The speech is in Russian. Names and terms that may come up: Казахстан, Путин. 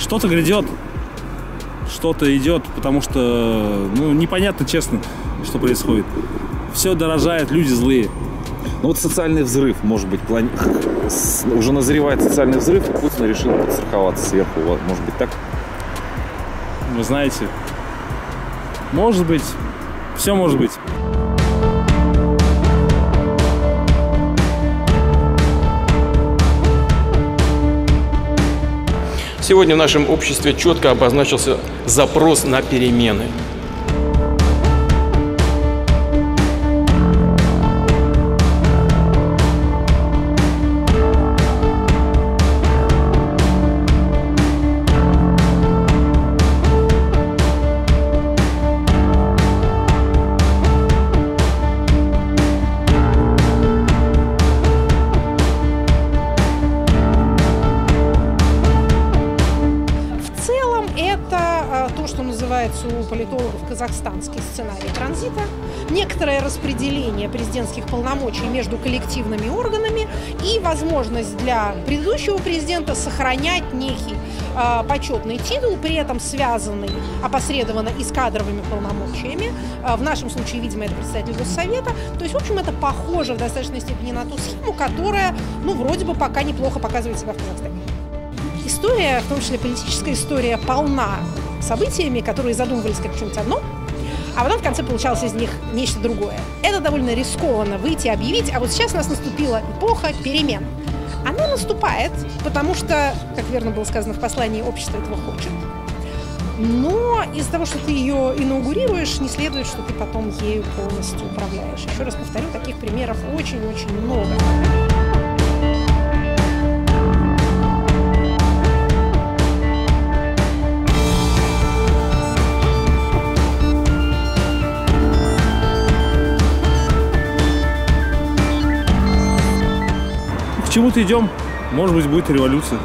что-то грядет, что-то идет, потому что, ну, непонятно, честно, что происходит. Все дорожает, люди злые. Ну вот социальный взрыв, может быть, уже назревает социальный взрыв, и Путин решил подстраховаться сверху. Может быть, так? Вы знаете, может быть, все может быть. Сегодня в нашем обществе четко обозначился запрос на перемены. Это то, что называется у политологов казахстанский сценарий транзита, некоторое распределение президентских полномочий между коллективными органами и возможность для предыдущего президента сохранять некий почетный титул, при этом связанный опосредованно и с кадровыми полномочиями. В нашем случае, видимо, это председатель Госсовета. То есть, в общем, это похоже в достаточной степени на ту схему, которая, ну, вроде бы пока неплохо показывает себя в Казахстане. История, в том числе политическая история, полна событиями, которые задумывались как что-нибудь одно, а потом в конце получалось из них нечто другое. Это довольно рискованно выйти и объявить, а вот сейчас у нас наступила эпоха перемен. Она наступает, потому что, как верно было сказано в послании, общество этого хочет. Но из-за того, что ты ее инаугурируешь, не следует, что ты потом ею полностью управляешь. Еще раз повторю, таких примеров очень-очень много. К чему-то идем, может быть, будет революция.